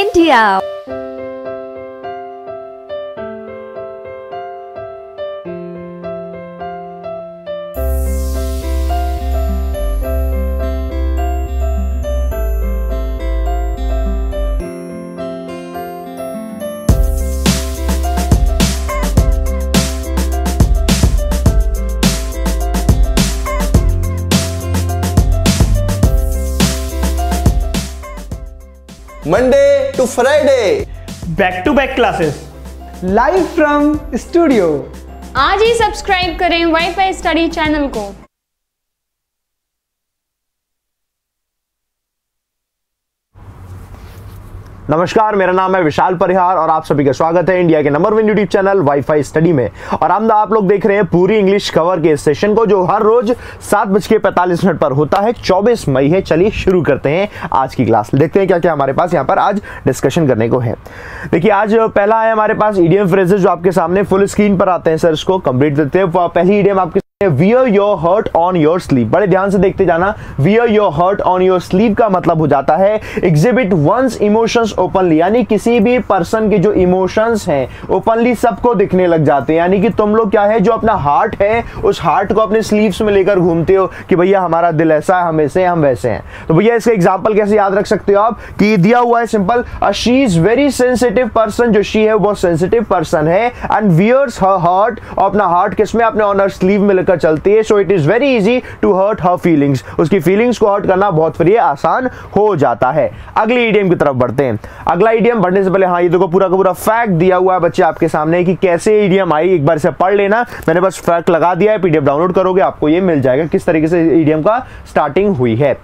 India. Monday to Friday, back-to-back classes, live from studio. आज ही subscribe करें WiFi study channel को। नमस्कार, मेरा नाम है विशाल परिहार और आप सभी का स्वागत है इंडिया के number 1 YouTube channel WiFi study में। और हम आप लोग देख रहे हैं पूरी इंग्लिश कवर के सेशन को, जो हर रोज 7:45 पर होता है। 24 मई है। चलिए शुरू करते हैं आज की क्लास। देखते हैं क्या क्या हमारे पास यहाँ पर आज डिस्कशन करने को है। देखिए, आज पहला है हमारे पास ईडियम फ्रेजेस, जो आपके सामने फुल स्क्रीन पर आते हैं। सर इसको कंप्लीट देते हैं। पहली ईडियम आपके Wear your heart on your sleeve। बड़े ध्यान से देखते जाना। Wear your heart on your sleeve का मतलब हो जाता है exhibit one's emotions openly, यानी किसी भी पर्सन के जो इमोशंस हैं ओपनली सबको दिखने लग जाते हैं। यानी कि तुम लोग क्या है, जो अपना हार्ट है उस हार्ट को अपने स्लीव्स में लेकर घूमते हो कि भैया हमारा दिल ऐसा है, हम ऐसे हैं, हम वैसे हैं। तो भैया इसका एग्जाम्पल कैसे याद रख सकते हो आप कि दिया हुआ है simple, she is very sensitive person, जो शी है वो बहुत सेंसिटिव पर्सन है, एंड वियर्स हर हार्ट, अपना हार्ट किसमें, अपने ऑन हर स्लीव में चलती है। So it is very easy to hurt her feelings, उसकी फीलिंग्स को हर्ट करना बहुत फ्री आसान हो जाता है। अगली इडियम की तरफ बढ़ते हैं। अगला इडियम बढ़ने से पहले हाँ, ये देखो पूरा का पूरा फैक्ट दिया हुआ है बच्चे आपके सामने कि कैसे इडियम आई। एक बार से पढ़ लेना, मैंने बस फैक्ट लगा दिया है। पीडीएफ डाउनलोड करोगे आपको ये मिल जाएगा किस तरीके से इडियम का स्टार्टिंग हुई है।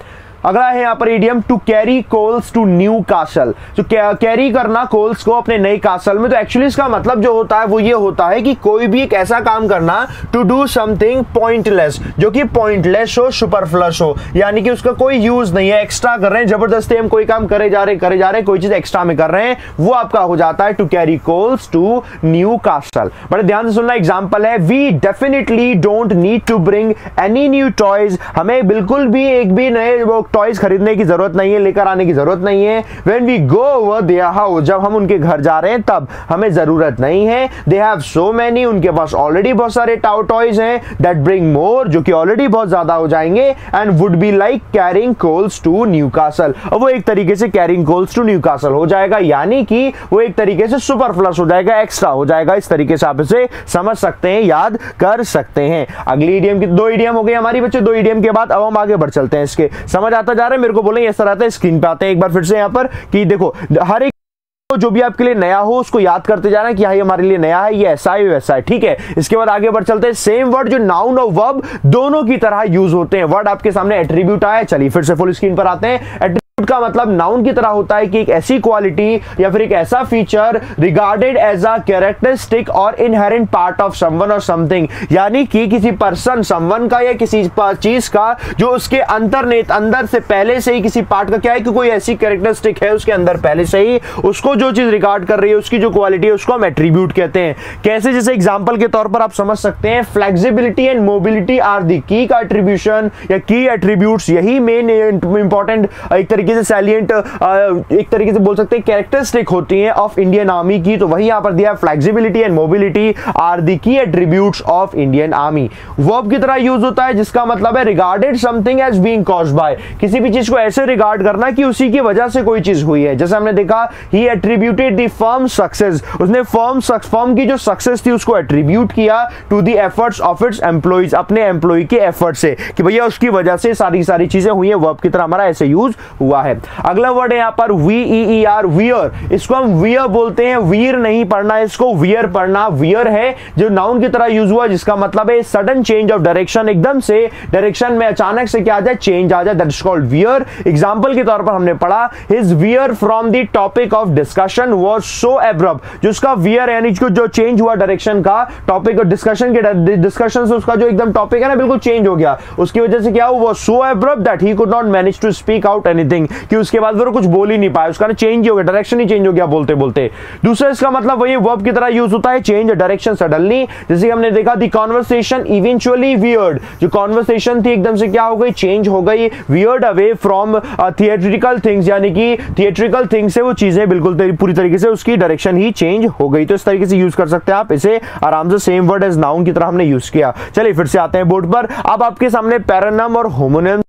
अगला है यहाँ पर idiom to carry coals to Newcastle. तो कैरी करना कोल्स को अपने नए कासल में, तो एक्चुअली इसका मतलब जो होता है वो ये होता है कि कोई भी एक ऐसा काम करना, टू डू समथिंग पॉइंटलेस, जो कि पॉइंटलेस हो, सुपरफ्लस हो, यानी कि उसका कोई यूज नहीं है, एक्स्ट्रा कर रहे हैं, जबरदस्ती हम कोई काम करे जा रहे कोई चीज एक्स्ट्रा में कर रहे हैं, वो आपका हो जाता है to carry coals to Newcastle. बड़े ध्यान से सुनना, एग्जाम्पल है we definitely don't need to bring any new toys, हमें बिल्कुल भी एक भी नए टॉयज खरीदने की जरूरत नहीं है, लेकर आने की जरूरत नहीं है। When we go over their house, जब हम उनके घर जा रहे हैं तब हमें जरूरत नहीं है। They have so many, उनके पास ऑलरेडी बहुत सारे टॉयज हैं, that bring more, जो कि ऑलरेडी बहुत ज्यादा हो जाएंगे, and would be like carrying coals to Newcastle। अब वो एक तरीके से carrying coals to Newcastle हो जाएगा, यानी कि वो एक तरीके से सुपरफ्लस हो जाएगा, एक्स्ट्रा हो जाएगा। इस तरीके से आप इसे समझ सकते हैं, याद कर सकते हैं। अगली इडियम की दो इडियम हो गई हमारी बच्चों। दो इडियम के बाद अब हम आगे बढ़ चलते हैं। इसके समझ आता जा रहा है मेरे को, बोलें ऐसा रहता है। स्क्रीन पे आते हैं एक बार फिर से यहाँ पर कि देखो, हर एक जो भी आपके लिए नया हो उसको याद करते जाना कि ये हमारे लिए नया है, ये ऐसा है, वैसा है, ठीक है। इसके बाद आगे बढ़ चलते हैं। सेम वर्ड जो नाउन और वर्ब दोनों की तरह यूज होते हैं। वर्ड आपके सामने एट्रीब्यूट आया है। चलिए फिर से फुल स्क्रीन पर आते हैं। का मतलब नाउन की तरह होता है कि एक ऐसी क्वालिटी या फिर एक ऐसा feature regarded as a characteristic or inherent part of someone or something, यानी कि किसी पर्सन, समवन का या किसी चीज का जो उसके अंतर्निहित, अंदर से पहले से ही किसी पार्ट का क्या है कि कोई ऐसी कैरेक्टरिस्टिक है उसके अंदर पहले से ही, उसको जो चीज रिगार्ड कर रही है, उसकी जो क्वालिटी है, उसको हम एट्रीब्यूट कहते हैं। कैसे, जैसे एग्जाम्पल के तौर पर आप समझ सकते हैं, flexibility and mobility are the key का एट्रीब्यूशन या की एट्रीब्यूट, यही मेन इंपॉर्टेंट एक तरीके से सैलिएंट, एक तरीके से बोल सकते हैं कैरेक्टरिस्टिक होती हैं ऑफ इंडियन आर्मी की। तो वही यहां पर दिया है, flexibility and mobility are the key attributes of Indian army. Verb की तरह यूज होता है, जिसका मतलब है regarded something as being caused by, किसी भी चीज को ऐसे रिगार्ड करना कि उसी की वजह से कोई चीज हुई है। जैसे हमने देखा, he attributed the firm success, उसने फर्म की जो सक्सेस थी उसको एट्रीब्यूट किया to the efforts of its employees, अपने एम्प्लॉय के एफर्ट से कि भैया उसकी वजह से सारी चीजें हुई है। वर्ब की तरह हमारा ऐसे यूज हुआ है। अगला वर्ड है यहाँ पर वीईआर, वियर। इसको हम वियर बोलते हैं, वीर नहीं पढ़ना, इसको वियर पढ़ना। वियर है जो नाउन की तरह यूज हुआ, जिसका मतलब है सडन चेंज ऑफ डायरेक्शन, एकदम से डायरेक्शन में अचानक से क्या आ जाए, चेंज आ जाए, that is called veer. Example के तौर पर हमने पढ़ा, his veer from the topic of discussion was so abrupt, जो उसका वियर यानी जो चेंज हुआ डायरेक्शन का, टॉपिक ऑफ डिस्कशन के डिस्कशन से उसका जो एकदम टॉपिक है ना, बिल्कुल चेंज हो गया, उसकी वजह से क्या हुआ, so abrupt that he could not manage to speak out anything, thing कि उसके बाद वो कुछ बोल ही नहीं पाया, उसका चेंज ही हो गया, डायरेक्शन ही चेंज हो गया बोलते बोलते। दूसरा इसका मतलब वही वर्ब की तरह यूज होता है, चेंज डायरेक्शन सडनली, जैसे हमने देखा द कॉन्वर्सेशन इवेंचुअली वियर्ड, जो कॉन्वर्सेशन थी एकदम से क्या हो गई, चेंज हो गई, veered away from theatrical things, यानी कि थिएट्रिकल थिंग्स से वो चीजें बिल्कुल पूरी तरीके से उसकी डायरेक्शन ही चेंज हो गई। तो इस तरीके से यूज कर सकते हैं आप इसे आराम से, सेम वर्ड एज नाउन की तरह हमने यूज किया। चलिए फिर से आते हैं बोर्ड पर। अब आपके सामने पैरोनिम और होमोनिम,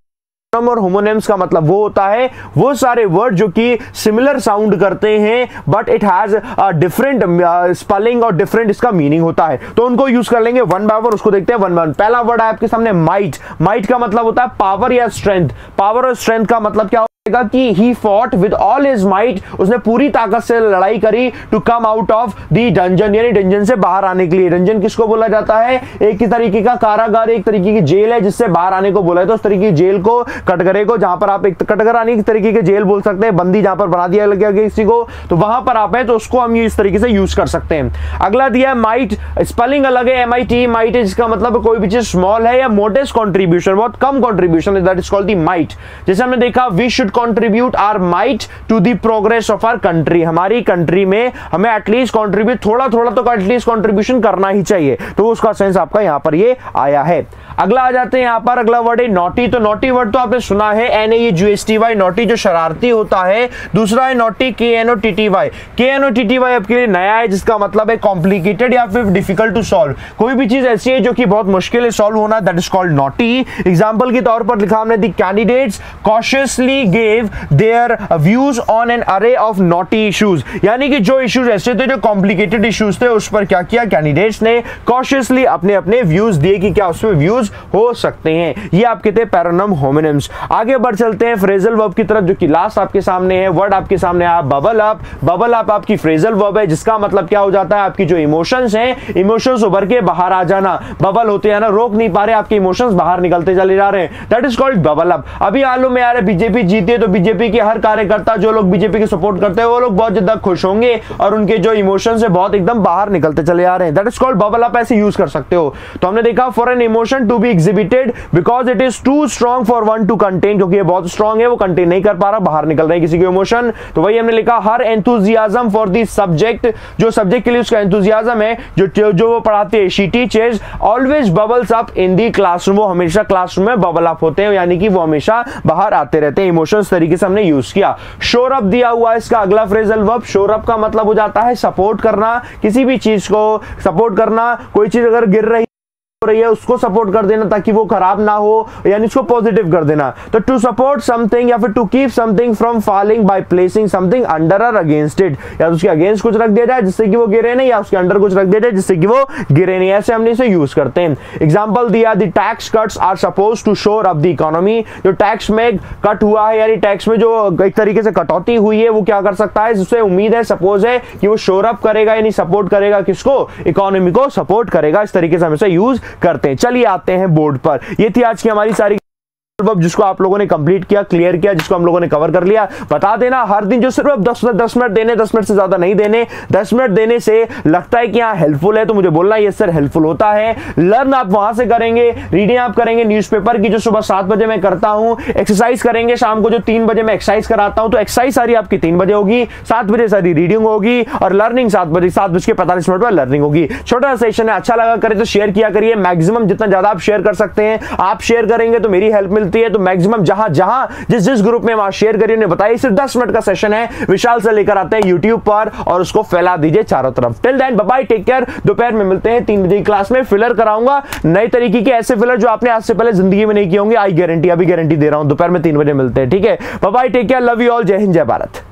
और होमोनिम्स का मतलब वो होता है वो सारे वर्ड जो कि सिमिलर साउंड करते हैं but it has different spelling और डिफरेंट इसका मीनिंग होता है, तो उनको यूज कर लेंगे वन बाय वन, उसको देखते हैं वन बाय वन। पहला वर्ड है आपके सामने माइट। माइट का मतलब होता है पावर या स्ट्रेंथ। पावर और स्ट्रेंथ का मतलब क्या होगा कि he fought with all his might, उसने पूरी ताकत से लड़ाई करी to come out of the dungeon, यानी dungeon से बाहर आने के लिए। dungeon किसको बोला जाता है? एक ही तरीके का कारागार, एक तरीके की जेल है जिससे बाहर आने को बोला है, तो उस तरीके की जेल को, कटघरे को, जहां पर आप एक कटघरा नहीं एक तरीके की जेल बोल सकते हैं, बंदी जहां पर बना दिया गया किसी को, तो वहां पर आप है, तो उसको हम इस तरीके से यूज कर सकते हैं। अगला दिया माइट, स्पेलिंग अलग है MIT, माइट है, जिसका मतलब कोई भी चीज स्मॉल है या मोडेस्ट कंट्रीब्यूशन, बहुत कम contribution, that is called the mite. जैसे हमने देखा we should contribute our might to the progress of our country, हमारी कंट्री में हमें एटलीस्ट कंट्रीब्यूट, थोड़ा थोड़ा तो एटलीस्ट कंट्रीब्यूशन करना ही चाहिए, तो उसका सेंस आपका यहां पर ये आया है। अगला आ जाते हैं यहां पर, अगला वर्ड है नॉटी। तो नॉटी वर्ड तो आपने सुना है NAUGSTY, नॉटी जो शरारती होता है। दूसरा है नॉटी KNOTTY, KNOTTY आपके लिए नया है, जिसका मतलब है कॉम्प्लिकेटेड या फिर डिफिकल्ट टू सॉल्व, कोई भी चीज ऐसी है जो कि बहुत मुश्किल है सॉल्व होना, that is called knotty. Example के तौर पर लिखा हमने the candidates cautiously gave their views on an array of naughty issues, यानी कि जो issues ऐसे थे जो complicated issues थे उस पर क्या किया candidates ने cautiously अपने अपने views दिए कि क्या उसमें views हो सकते हैं। ये आपके थे पैरोनिम होमोनिम्स। आगे बढ़ चलते हैं फ्रेजल वर्ब की तरफ, जो कि लास्ट आपके सामने है। वर्ड आपके सामने है बबल अप। बबल अप आपकी फ्रेजल वर्ब है, जिसका मतलब क्या हो जाता है, आपकी जो इमोशंस हैं, इमोशंस उभर के बाहर आ जाना, बबल होते हैं ना, रोक नहीं पा रहे, आपके इमोशंस बाहर निकलते चले जा रहे हैं, that is called bubble up. अभी आलू में यार बीजेपी तो बीजेपी के हर कार्यकर्ता, जो लोग बीजेपी के सपोर्ट करते हैं वो लोग बहुत ज्यादा खुश होंगे और उनके जो इमोशंस है बहुत एकदम बाहर निकलते चले आ रहे हैं, that is called bubble up, ऐसे यूज कर सकते हो। तो हमने देखा for an emotion to be exhibited because it is too strong for one to contain, क्योंकि ये बहुत स्ट्रांग है, वो कंटेन नहीं कर पा रहा, बाहर निकल रहे हैं किसी के इमोशन। तो वही हमने लिखा her enthusiasm for this subject, जो सब्जेक्ट के लिए उसका एंथुजियाज्म है, जो वो पढ़ाते हैं, she teachers always bubbles up in the classroom, वो हमेशा क्लासरूम में बबल अप होते हैं, यानी कि वो हमेशा बाहर आते रहते हैं इमोशन, तरीके से हमने यूज किया। शोर अप दिया हुआ है इसका अगला फ्रेजल वर्ब। शोर अप का मतलब हो जाता है सपोर्ट करना, किसी भी चीज को सपोर्ट करना, कोई चीज अगर गिर रही है उसको सपोर्ट कर देना ताकि वो खराब ना हो, यानी इसको पॉजिटिव कर देना। तो टू सपोर्ट समथिंग या फिर to keep something from falling by placing something under or against it, या उसके अगेंस्ट कुछ रख दिया जाए जिससे कि वो गिरे नहीं, या उसके अंडर कुछ रख दिया जाए जिससे कि वो गिरे नहीं, ऐसे हमने इसे यूज करते हैं। एग्जाम्पल दिया the tax cuts are suppose to shore up the economy, जो टैक्स में कट हुआ है, यानी टैक्स में जो एक तरीके से कटौती हुई है, वो क्या कर सकता है, जिससे उम्मीद है, सपोज है कि वो शोर अप करेगा, यानी सपोर्ट करेगा किसको, इकोनॉमी को सपोर्ट करेगा। इस तरीके से हमेशा यूज करते हैं। चलिए आते हैं बोर्ड पर। ये थी आज की हमारी सारी वर्ब, जिसको आप लोगों ने कंप्लीट किया, क्लियर किया, जिसको हम लोगों ने कवर कर लिया। बता देना हर दिन जो सिर्फ 10 मिनट देने, 10 मिनट से ज्यादा नहीं देने, 10 मिनट देने से लगता है कि हाँ हेल्पफुल है तो मुझे बोलना ये सर हेल्पफुल होता है। लर्न आप वहां से करेंगे, रीडिंग आप करेंगे न्यूज़पेपर की जो सुबह 7 बजे मैं करता हूं, एक्सरसाइज करेंगे शाम को जो 3 बजे मैं एक्सरसाइज कराता हूं, तो एक्सरसाइज सारी आपकी 3 बजे होगी, 7 बजे सारी रीडिंग होगी और लर्निंग 7 बजे, 7:45 पर लर्निंग होगी। छोटा सेशन है, अच्छा लगा करे तो शेयर किया करिए, मैक्सिमम जितना ज्यादा आप शेयर कर सकते हैं, आप शेयर करेंगे तो मेरी हेल्प है, तो मैक्सिमम जहां जिस ग्रुप में वहां शेयर करिए, उन्हें बताइए सिर्फ 10 मिनट का सेशन है, विशाल से लेकर आते हैं यूट्यूब पर और उसको फैला दीजिए चारों तरफ। Till then bye bye, take care. दोपहर में मिलते हैं 3 बजे की क्लास में। फिलर कराऊंगा नए तरीके के, ऐसे फिलर जो आपने आज से पहले जिंदगी में नहीं किए होंगे, आई गारंटी, अभी गारंटी दे रहा हूं। दोपहर में 3 बजे मिलते हैं, ठीक है, bye bye, take care, love you all, जय हिंद, जय भारत।